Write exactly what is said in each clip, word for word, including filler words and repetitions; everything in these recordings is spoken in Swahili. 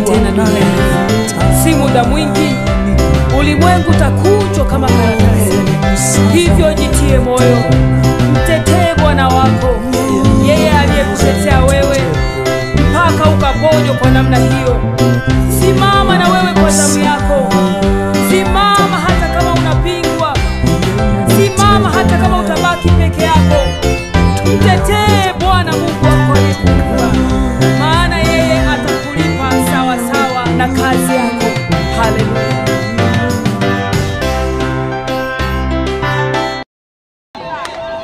aliye tena milele. Si muda mwingi ulimwengu takunjwa kama karatasi, hivyo jitie moyo, mtetee Bwana wako, yeye aliyekutetea wewe mpaka ukaponywa kwa namna hiyo. Simama na wewe kwa zamu yako, simama hata kama unapingwa, simama hata kama utabaki peke yako, mtetee Bwana Mungu wako aliyekutetea, maana yeye atakulipa sawa sawa na kazi yako. Haleluya.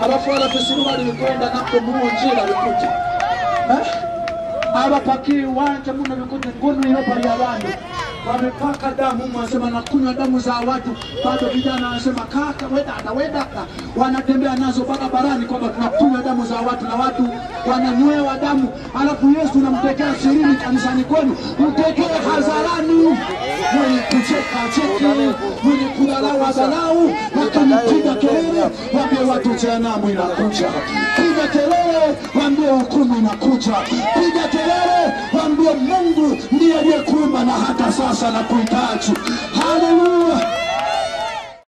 Abafora kusiruba likwenda nakombuo njira likuti. Eh? Abapaki wanja muno likuti ngono ile pale abantu. Wamepaka damu, wanasema nakunywa damu za watu. Bado vijana wanasema kaka wewe dada wewe dada. Wanatembea nazo mpaka barani kwamba tunakunywa damu za watu na watu wananywewa damu. Alafu Yesu namtekea sirini kanisani kwenu. Mtekee hadharani. Mwenye kucheka cheke, mwenye kudharau wadharau, lakini piga kelele, waambie watu jehanamu inakuja. Piga kelele, waambie hukumu inakuja. Piga kelele, waambie Mungu ndiye aliyekuumba na hata sasa anakuhitaji. Haleluya.